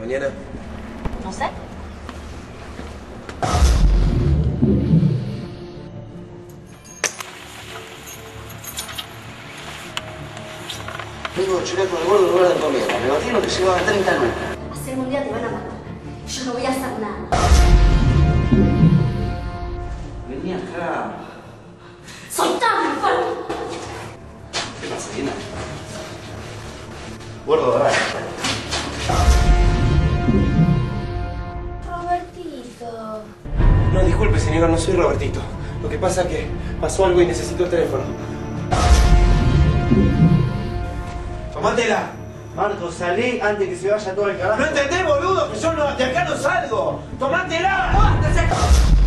mañana? No sé. Tengo que llorar con el gordo en lugar de comida. Me imagino que se va a gastar en calma. Hacer un día te van a matar. Yo no voy a hacer nada. Vení acá. ¡Soy tan enfermo! ¿Qué pasa, Dina? Gordo, ¿verdad? Robertito. No, disculpe, señora, no soy Robertito. Lo que pasa es que pasó algo y necesito el teléfono. ¡Tomátela! Marco, salí antes que se vaya todo el carajo. ¡No entendés, boludo, que yo no, de acá no salgo! ¡Tomátela! ¡Basta!